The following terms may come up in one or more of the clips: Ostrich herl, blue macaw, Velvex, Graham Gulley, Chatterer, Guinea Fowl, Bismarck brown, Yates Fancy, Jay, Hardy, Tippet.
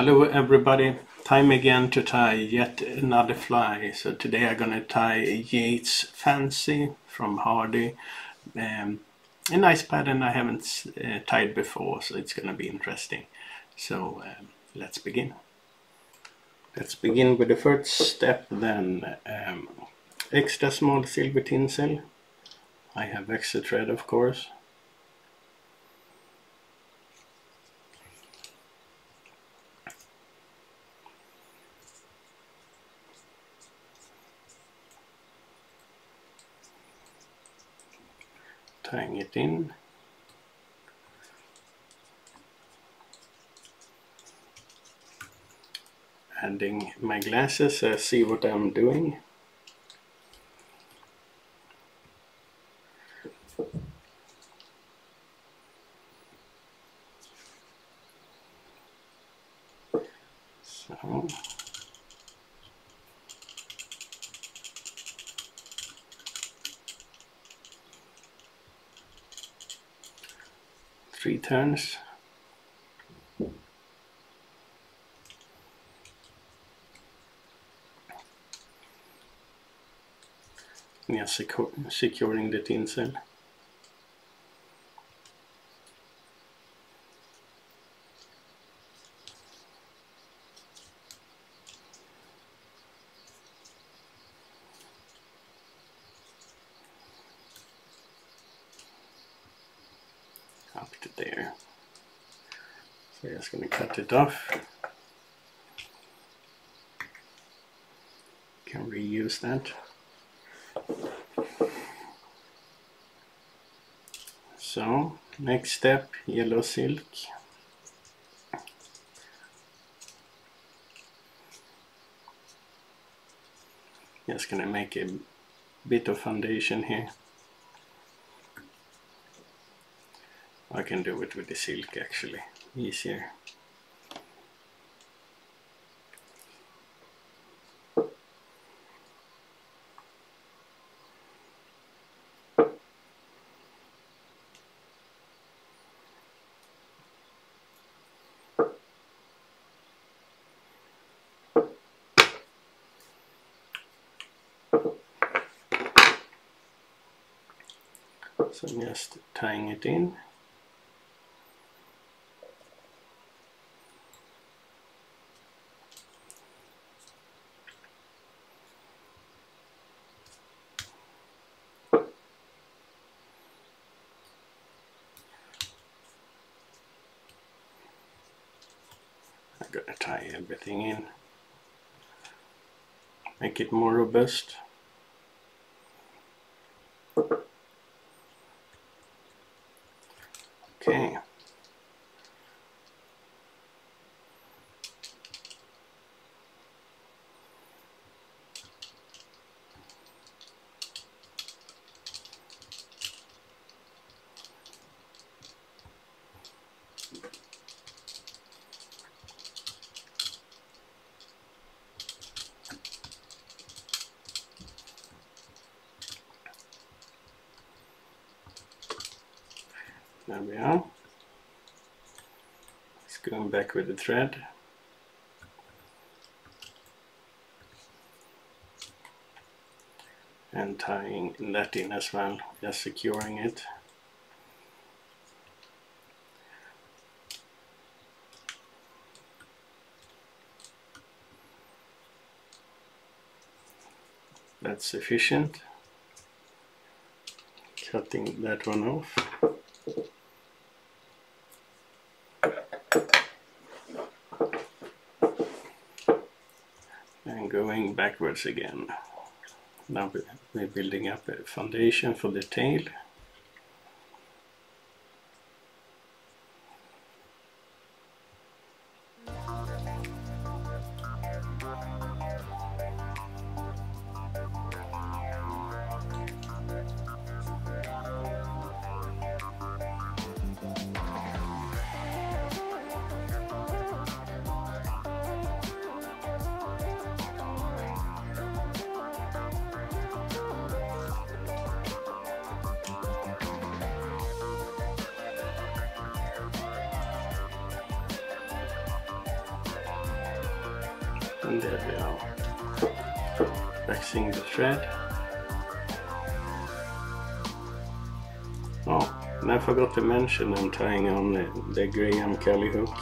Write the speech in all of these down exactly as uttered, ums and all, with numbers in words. Hello everybody, time again to tie yet another fly. So today I'm gonna tie a Yates Fancy from Hardy. Um, a nice pattern I haven't uh, tied before, so it's gonna be interesting. So um, let's begin. Let's begin with the first step then. Um, extra small silver tinsel. I have extra thread of course. Tying it in. Adding my glasses so I see what I'm doing. So. Three turns. Yeah, secure, securing the tinsel. Up to there. So I'm just going to cut it off. Can reuse that. So next step, yellow silk. Just going to make a bit of foundation here. I can do it with the silk actually, easier. So I'm just tying it in. I'm gonna tie everything in, make it more robust. Okay. There we are. It's going back with the thread. And tying that in as well, just securing it. That's sufficient. Cutting that one off. Going backwards again. Now we're building up a foundation for the tail. and there we are, fixing the shed. Oh, and I forgot to mention I'm tying on the, the Graham Gulley hook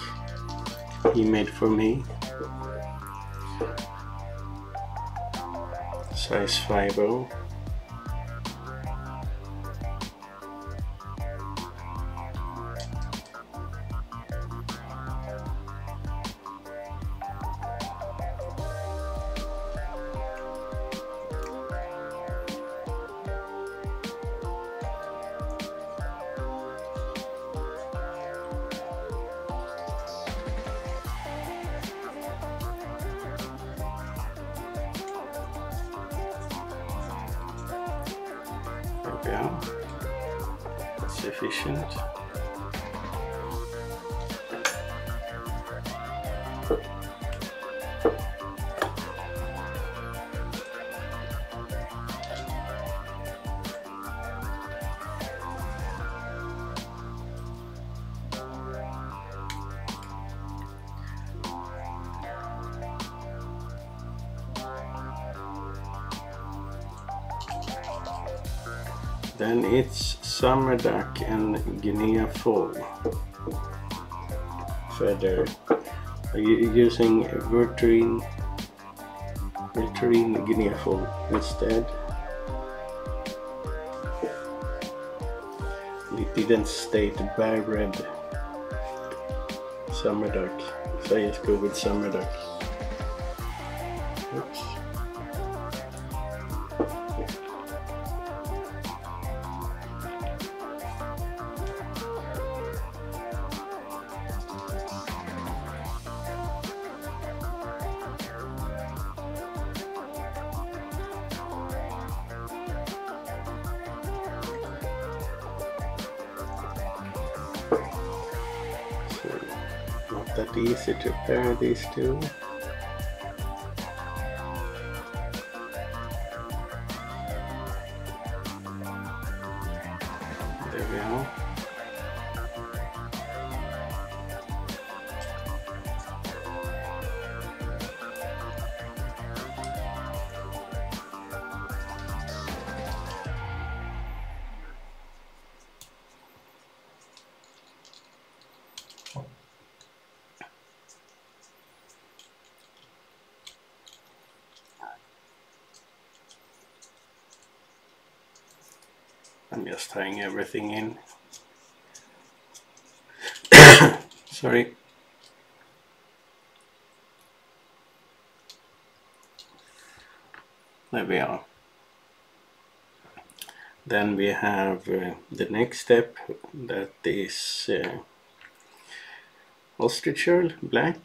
he made for me. Size five oh. Yeah, that's efficient. Then it's summer duck and Guinea fowl feather. Using vertrine, vertrine Guinea fowl instead. It didn't state bare red summer duck, so I just go with summer duck. Oops. That easy to pair these two. There we are. I'm just tying everything in. Sorry. There we are. Then we have uh, the next step, that is uh, ostrich herl black.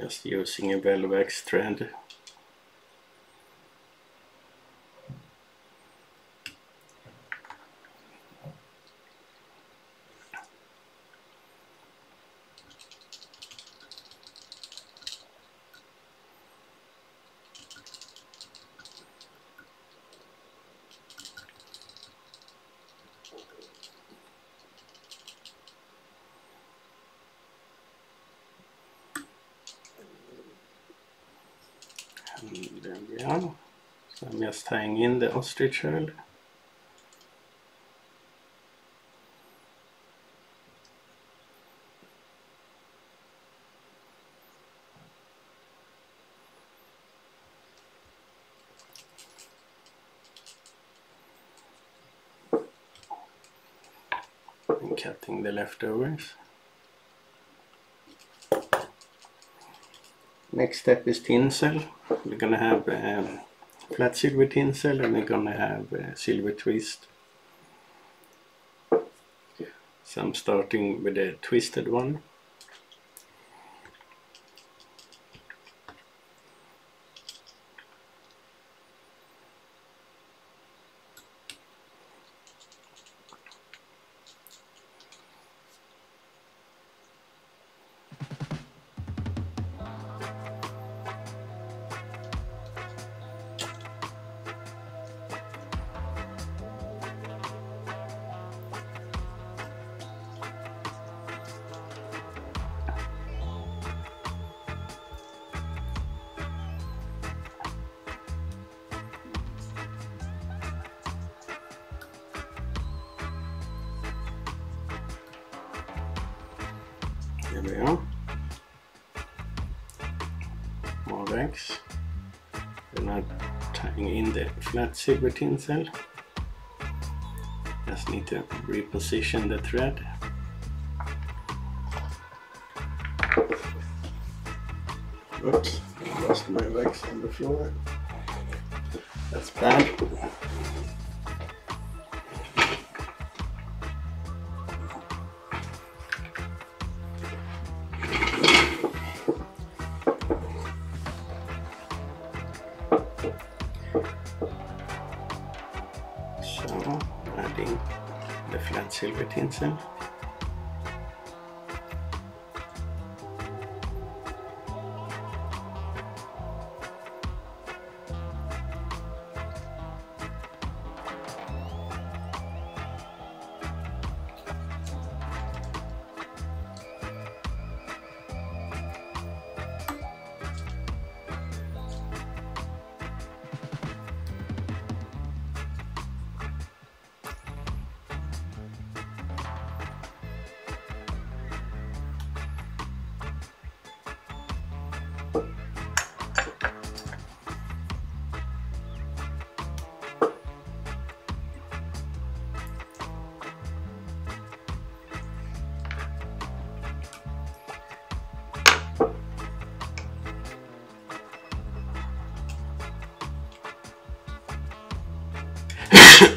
Just using a Velvex thread. And there we are. So I'm just tying in the ostrich herl. And cutting the leftovers. Next step is tinsel. We're gonna have um, flat silver tinsel, and we're gonna have uh, silver twist. So I'm starting with a twisted one. Here we are. More eggs. We're not tying in the flat silvertine cell. Just need to reposition the thread. Oops, I lost my legs on the floor. That's bad. So, adding the flat silver tinsel.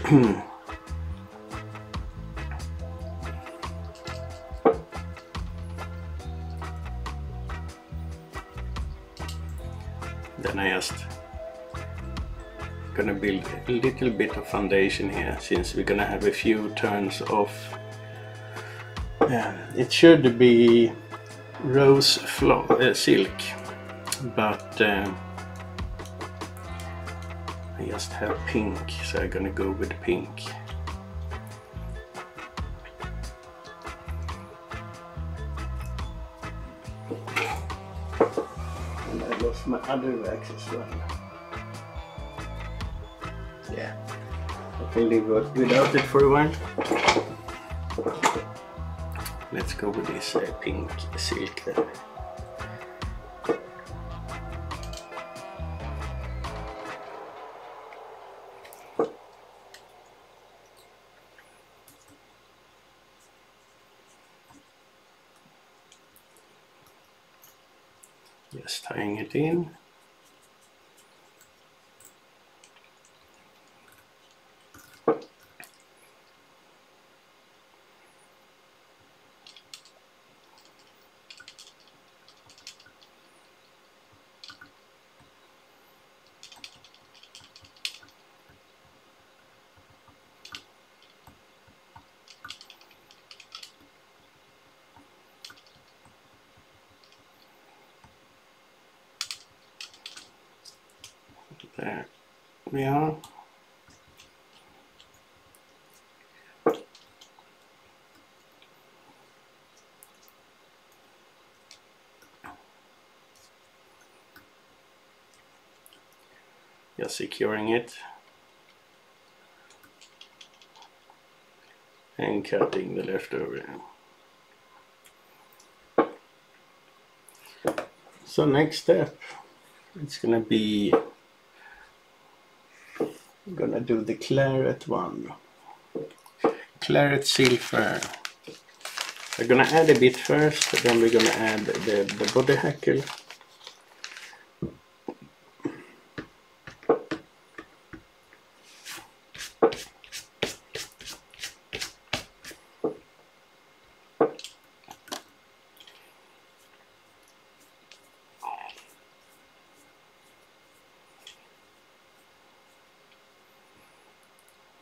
Hmm. Then I just gonna build a little bit of foundation here, since we're gonna have a few turns of uh, it should be rose flow, uh, silk, but uh, I just have pink, so I'm gonna go with pink. And I lost my other wax as well. Yeah, I can leave it without it for a while. Let's go with this uh, pink silk then. Just tying it in. There we are. You're securing it and cutting the leftover. So next step, it's gonna be I'm gonna do the claret one, claret seal fur. We're gonna add a bit first, then we're gonna add the, the body hackle.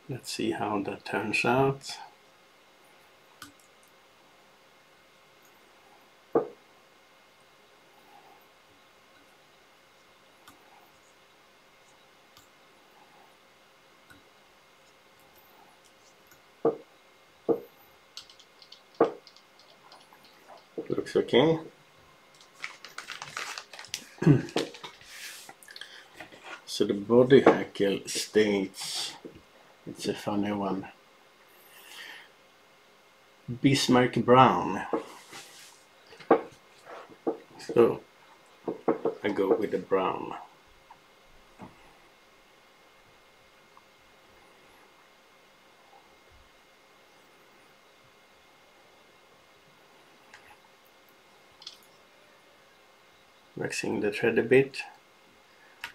Let's see how that turns out. Looks okay. So the body hackle states, it's a funny one, Bismarck brown. So I go with the brown. Waxing the thread a bit.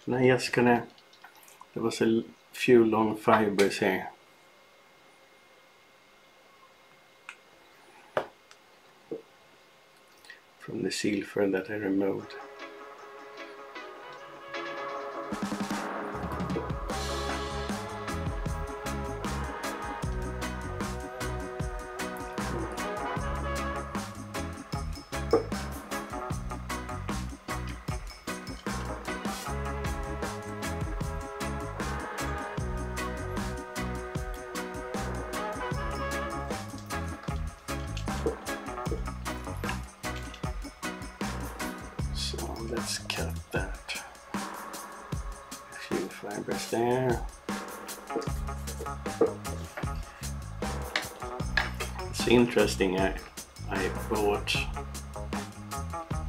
And I'm just gonna, there was a few long fibers here. From the seal fur that I removed. Let's cut that. A few fibers there. It's interesting, I, I bought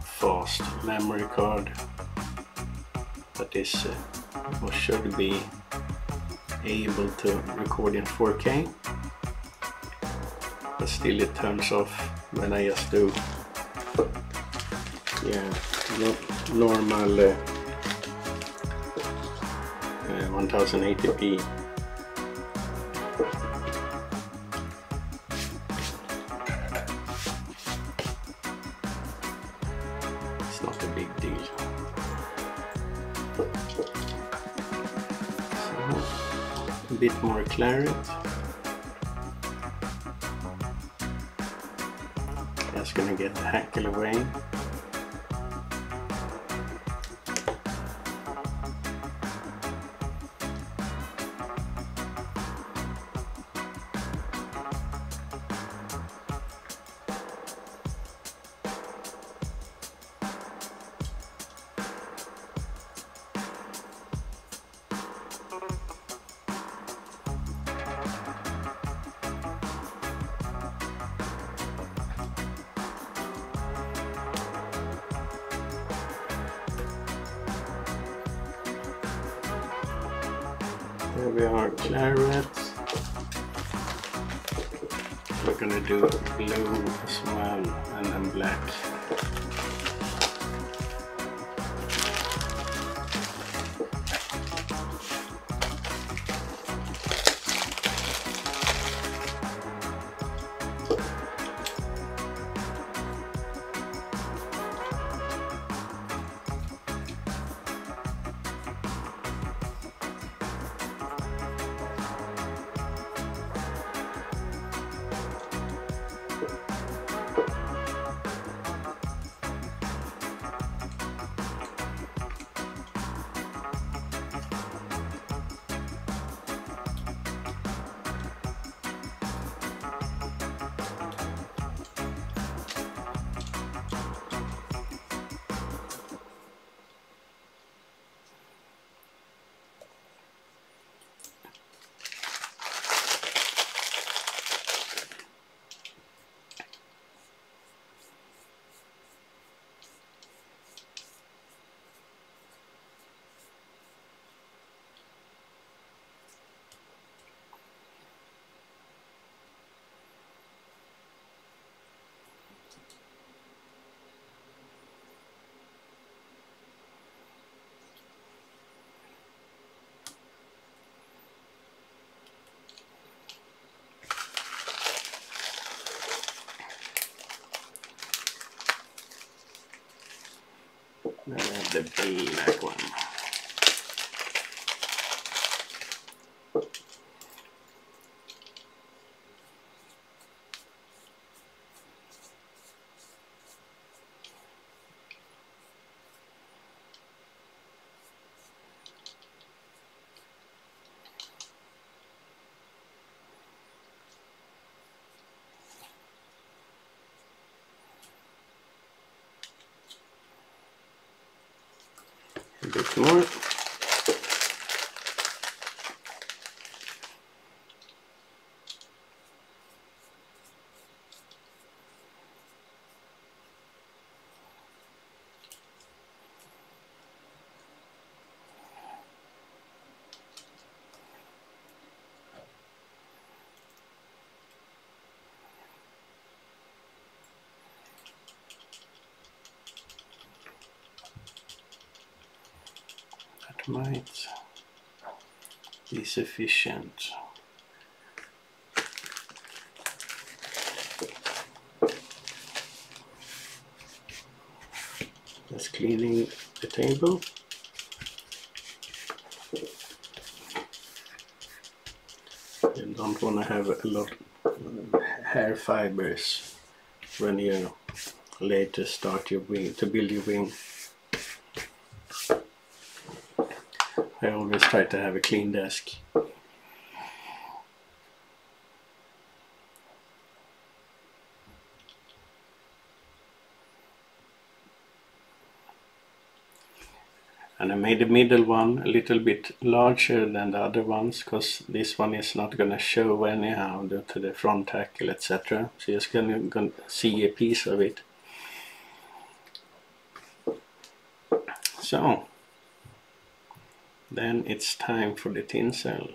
fast memory card, but this uh, or should be able to record in four K, but still it turns off when I just do yeah. No, normal uh, uh, ten eighty p. It's not a big deal. So, a bit more claret. That's gonna get the hackle away. Here we are, claret. We're gonna do blue as well, and then black. Now I have the black one. A bit more. might be sufficient. Just cleaning the table. You don't want to have a lot of hair fibers when you later start your wing, to build your wing. I always try to have a clean desk. And I made the middle one a little bit larger than the other ones, because this one is not going to show anyhow due to the front tackle, et cetera. So you're just going to see a piece of it. So, then it's time for the tinsel.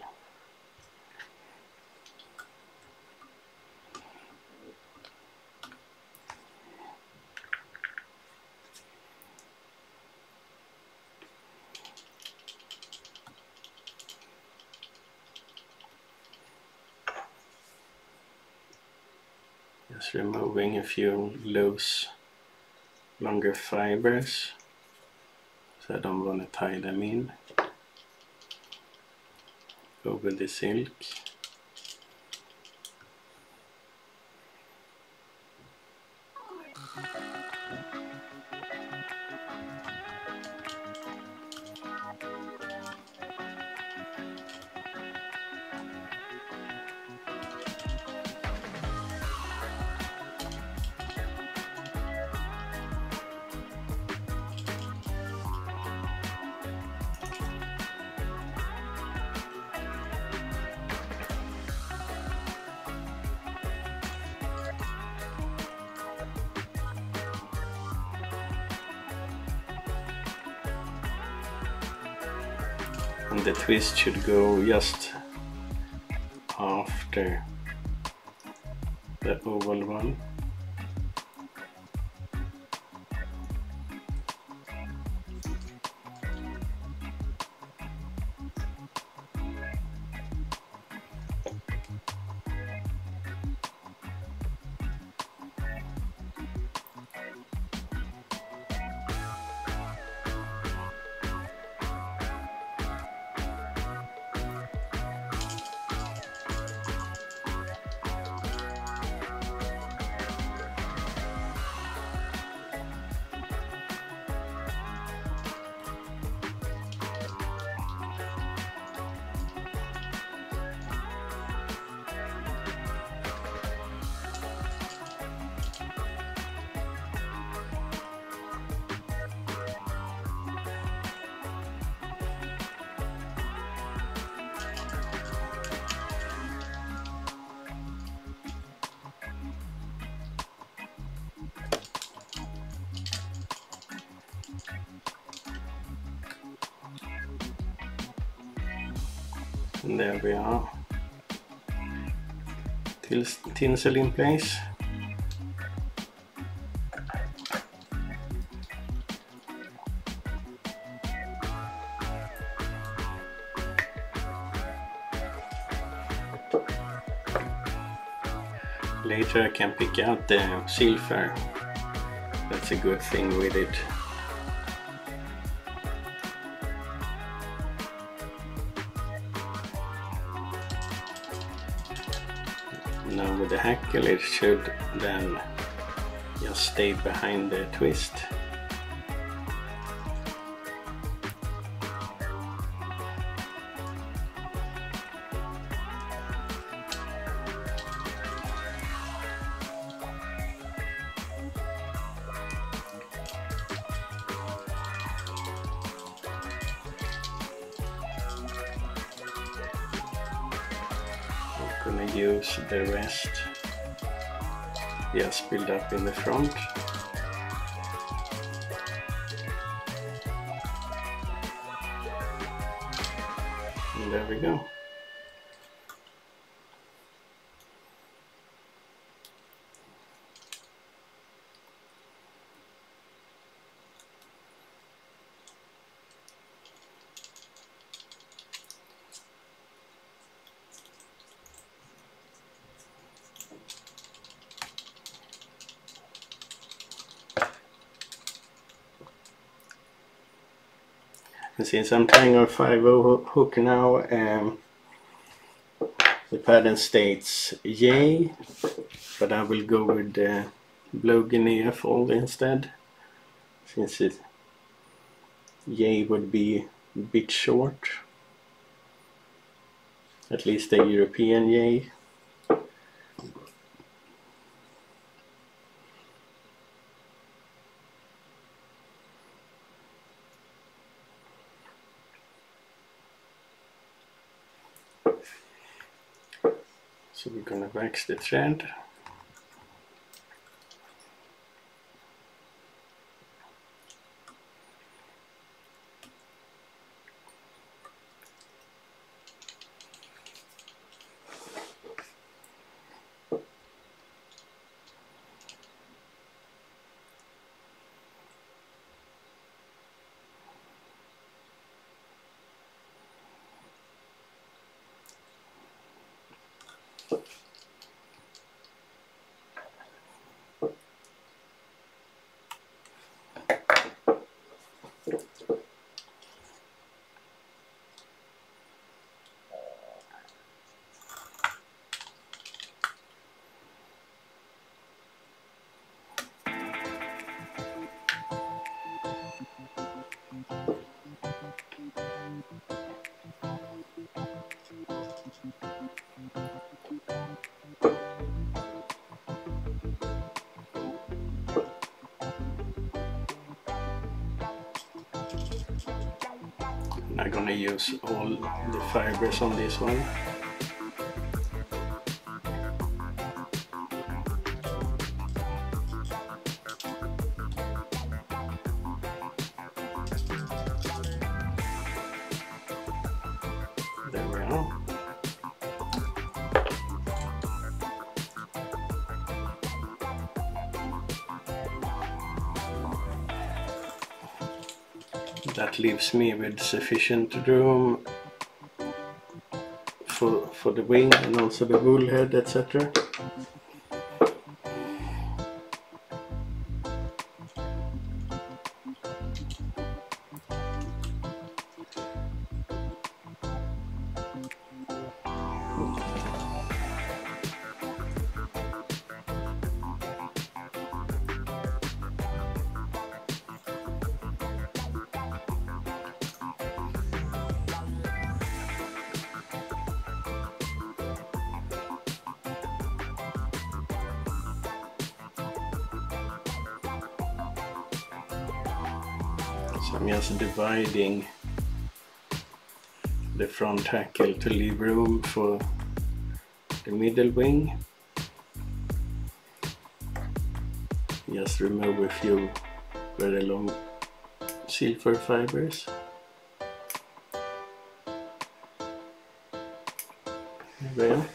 Just removing a few loose, longer fibers, so I don't want to tie them in over the silk. And the twist should go just after the oval one. And there we are. Tinsel in place. Later I can pick out the seal fur. That's a good thing with it. Now with the hackle it should then just stay behind the twist. Use the rest, yes, build up in the front. And there we go. Det finns some Tango five oh hook now. Um, the pattern states Jay, but I will go with the uh, blue guinea fowl instead, since it Jay would be a bit short, at least the European Jay. So we're gonna wax the thread. I'm gonna use all the fibers on this one. There we are. That leaves me with sufficient room for, for the wing and also the wool head, et cetera. So I'm just dividing the front hackle to leave room for the middle wing. Just remove a few very long seal fur fibers. There we are.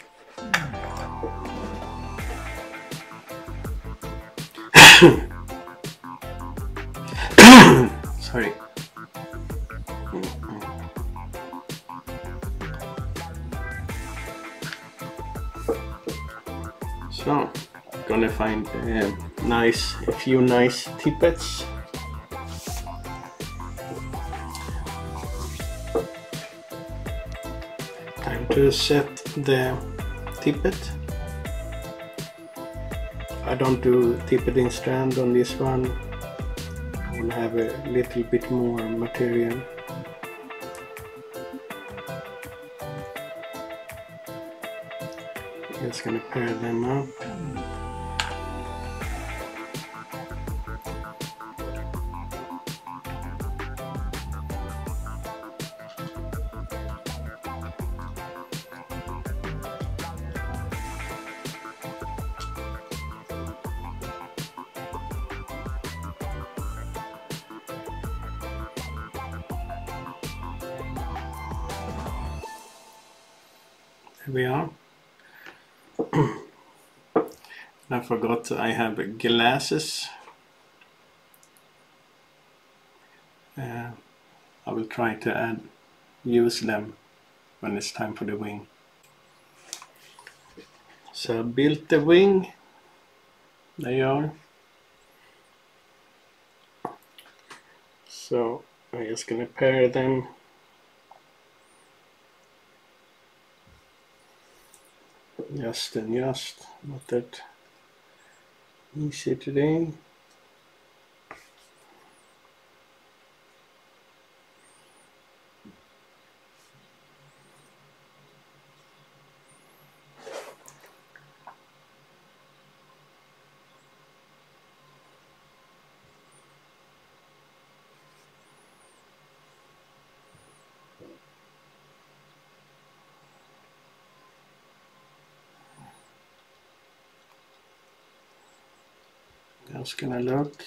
Sorry. So, gonna find uh, nice, a few nice tippets. Time to set the tippet. I don't do tippet in strand on this one. We'll have a little bit more material. Just gonna pair them up. Here we are. I forgot I have glasses. Uh, I will try to add, use them when it's time for the wing. So I built the wing. There you are. So I'm just going to pair them. Just and just, not that easy today. Just gonna look.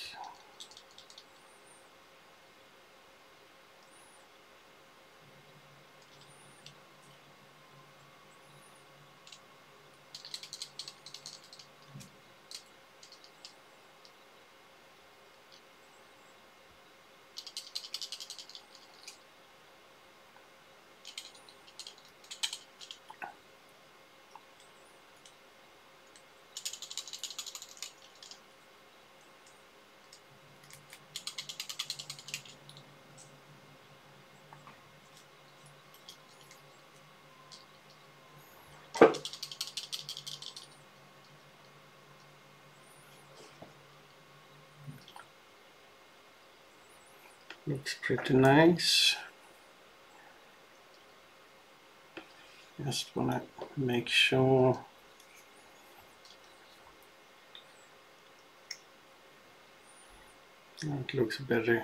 Looks pretty nice. Just wanna make sure it looks better.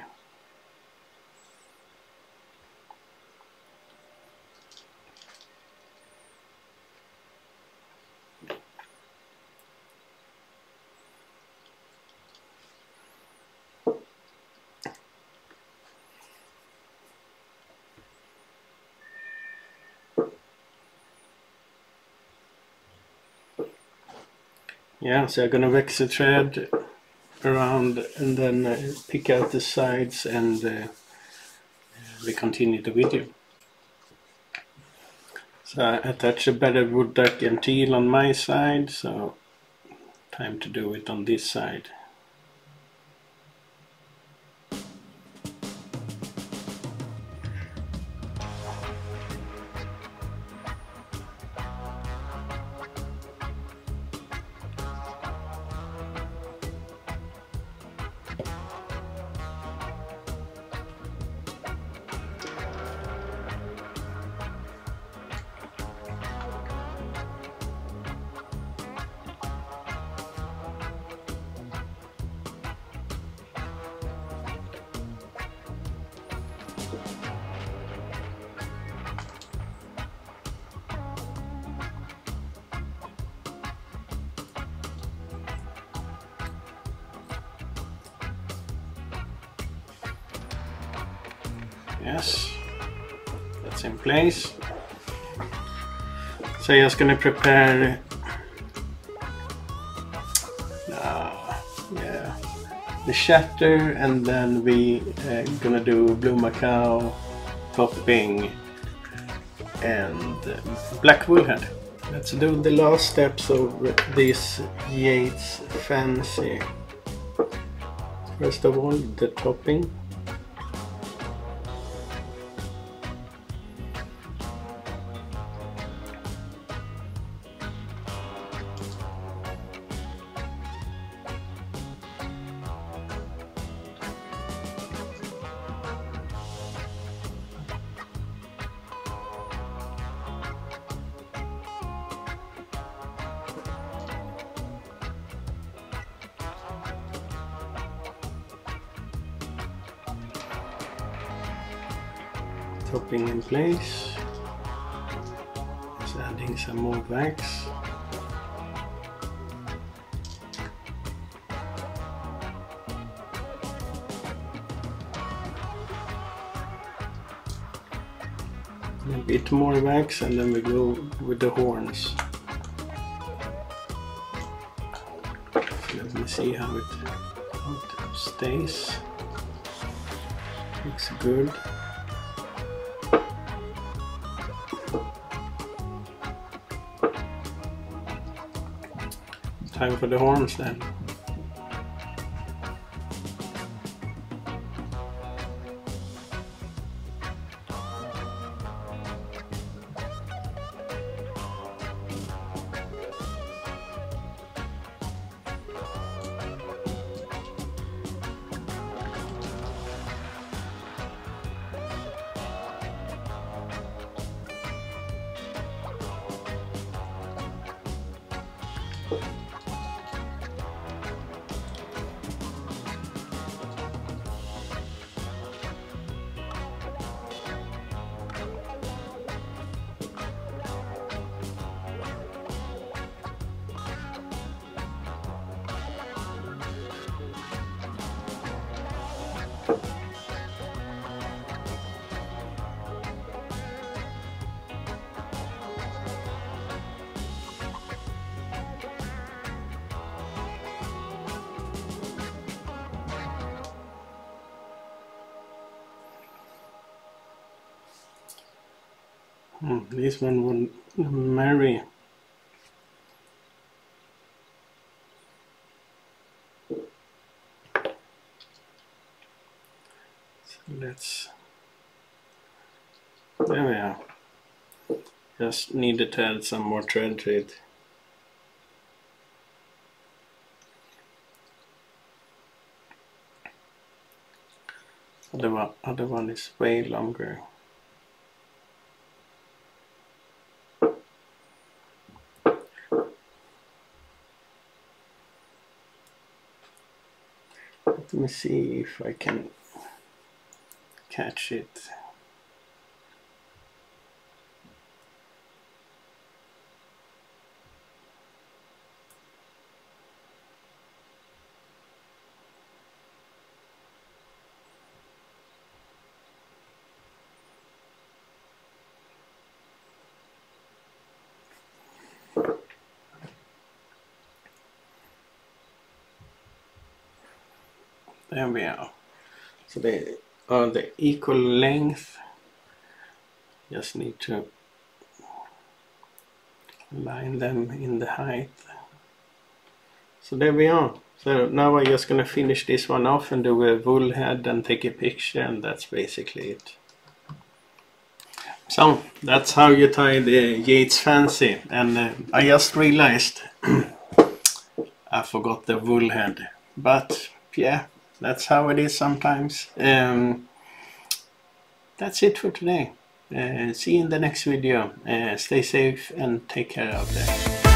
Yeah, so I'm gonna vex the thread around and then uh, pick out the sides, and uh, we continue the video. So I attach a better wood duck and teal on my side, so time to do it on this side. Yes, that's in place. So I'm just gonna prepare. Uh, yeah, the Chatterer, and then we uh, gonna do blue macaw topping and black woolhead. Let's do the last steps of this Yates Fancy. First of all, the topping. Topping in place, just adding some more wax. A bit more wax, and then we go with the horns. Let me see how it, how it stays. Looks good. Time for the horns then. Oh, this one would marry. So let's, there we are. Just need to add some more thread to it. The one, other one is way longer. Let me see if I can catch it. There we are. So they are the equal length. Just need to line them in the height. So there we are. So now I'm just gonna finish this one off and do a wool head and take a picture, and that's basically it. So that's how you tie the Yates Fancy. And uh, I just realized I forgot the wool head, but yeah, that's how it is sometimes. Um, that's it for today. Uh, see you in the next video. Uh, stay safe and take care out there.